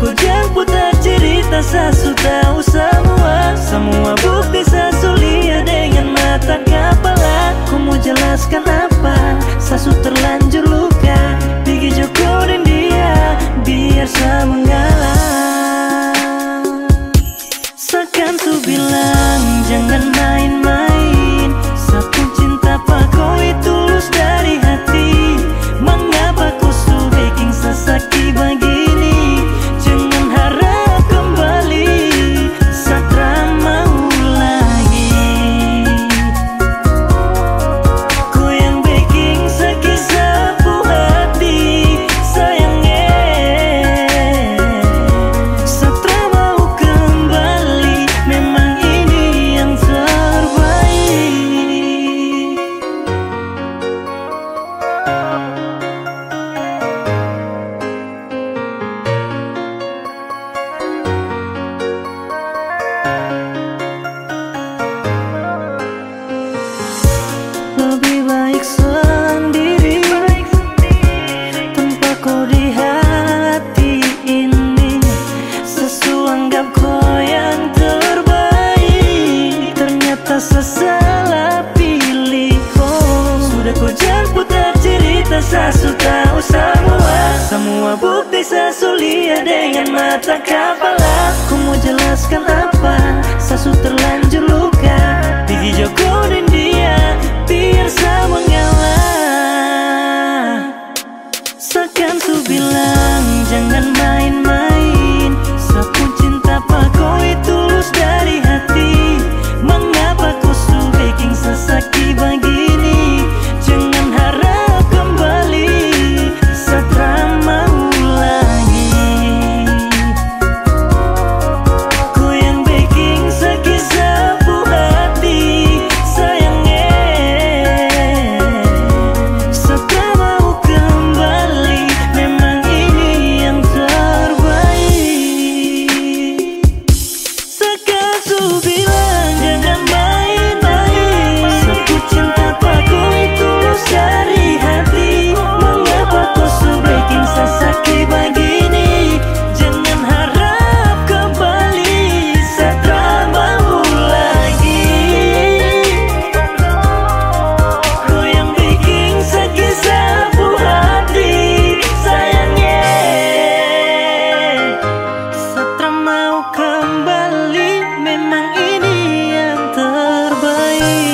putar cerita, sasu tahu semua. Semua bukti sasu lihat dengan mata kepala. Ku mau jelaskan apa, sasu terlanjur luka. Pergi Joko dan dia, biar saya mengalah. Sekan tu bilang, jangan main-main. Satu cinta pakoi tulus dari hati. Mengapa ku subeking sasaki begini? Jangan harap kembali, satra mau lagi. Ku yang bikin sakit sapu hati, sayangnya satra mau kembali. Memang ini yang terbaik. Sesalah pilih, oh. Sudah ku putar cerita, sasu tahu semua. Semua bukti sasu lihat dengan mata kepala. Ku mau jelaskan apa, sasu terlanjur luka. Pergi Joko dan dia, biar saya mengalah. Sekan tu bilang, jangan main-main. Sapu cinta pakoi tulus dari hati. Mengapa ku subeking sasaki begini? Jangan harap kembali, satra mau lagi. Ku yang bikin sakit sapu hati, sayangnya satra mau kembali. Memang ini yang terbaik. Sekarang ku bilang, dari hati, mengapa kau subeking sasaki begini? Jangan harap kembali, satra mau lagi. Kau yang bikin sakit sapu hati, sayangnya satra mau kembali. Memang ini yang terbaik.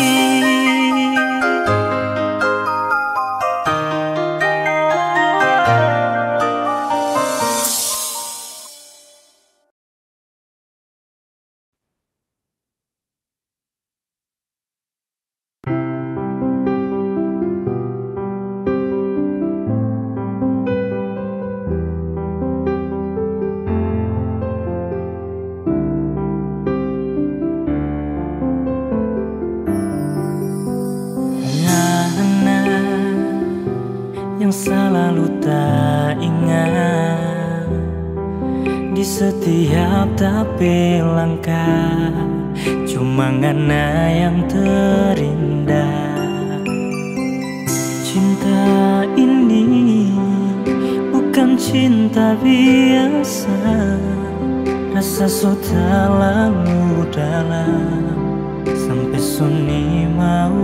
Selalu tak ingat di setiap tapi langkah, cuma ngana yang terindah. Cinta ini bukan cinta biasa, rasa so terlalu dalam sampai sunyi mau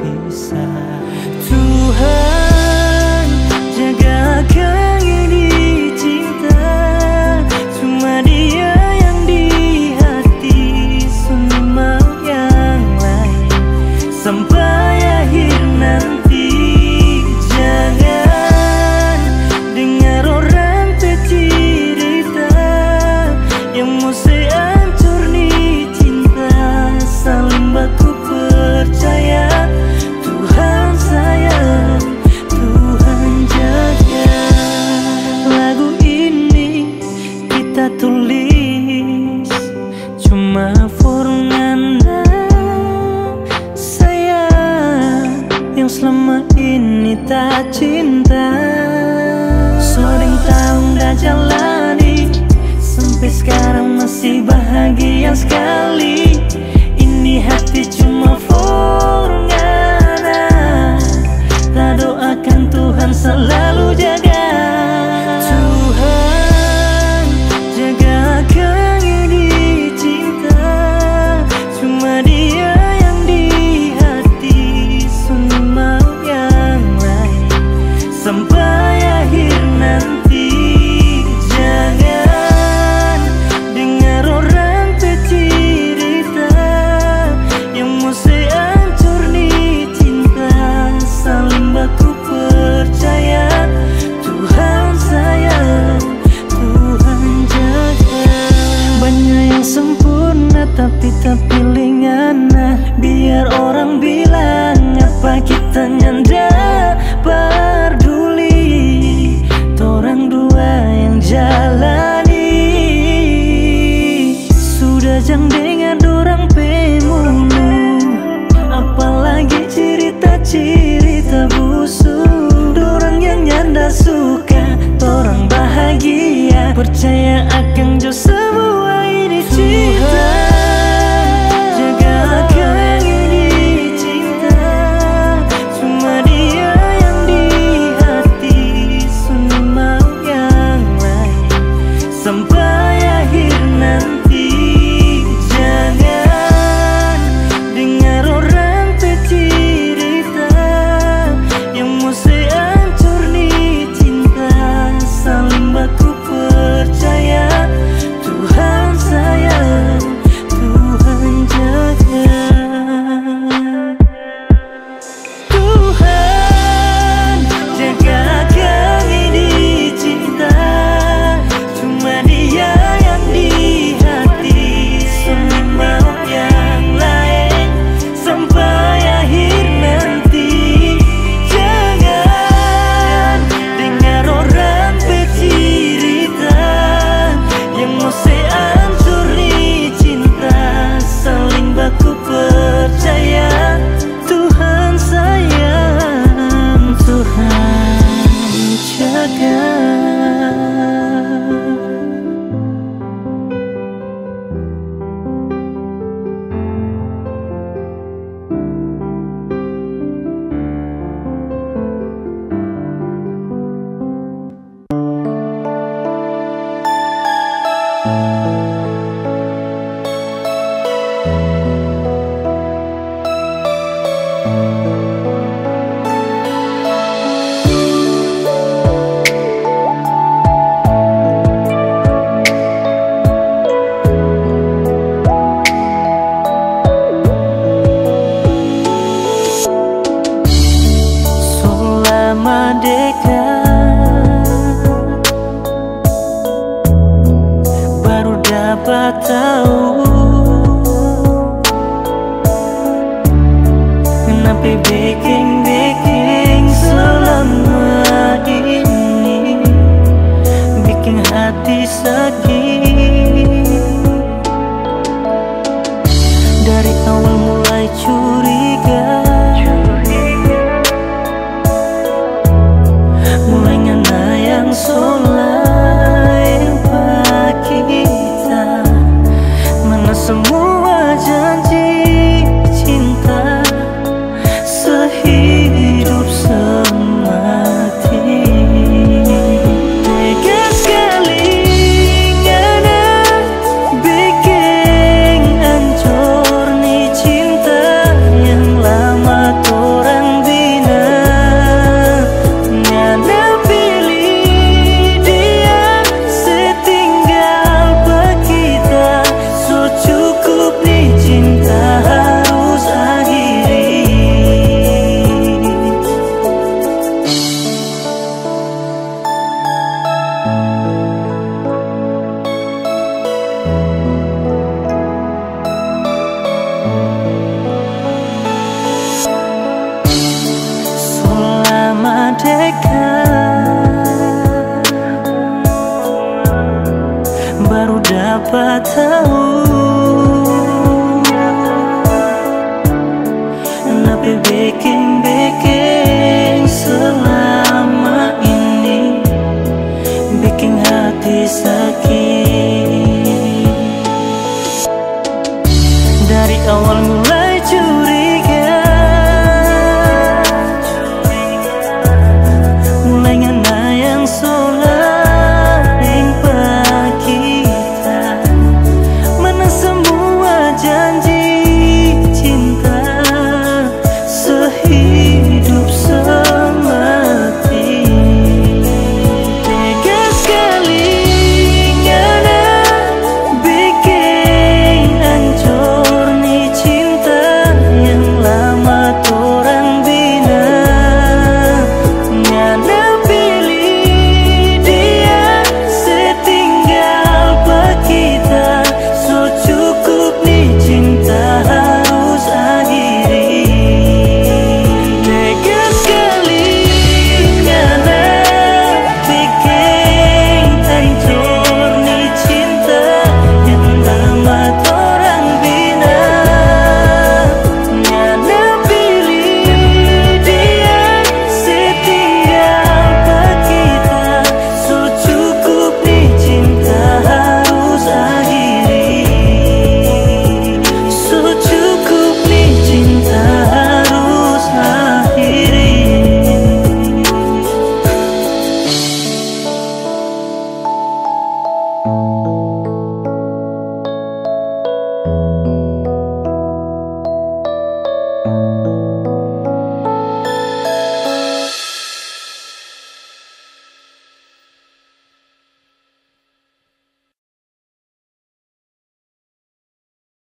pisah. Tuhan jagakan ini cinta, cuma dia yang di hati, semua yang lain sampai akhir nanti. Jangan dengar orang bercerita yang mau sehancur nih cinta, saling baku percaya. Tuhan sayang, Tuhan jaga. Lagu ini kita tulis cuma for Nanda sayang, yang selama ini tak cinta. Sering tahun dah jalani, sampai sekarang masih bahagia sekali. Ini hati cuma for Nanda, tak doakan Tuhan selalu jaga. Tuhan kepilingan. Nah, biar orang bilang apa kita nganda peduli, torang dua yang jalani. Sudah jangan dengar dorang pemu, apalagi cerita-cerita busuk. Dorang yang nyanda suka, torang bahagia. Percaya akan jauh semua ini cinta.